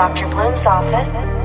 Dr. Bloom's office.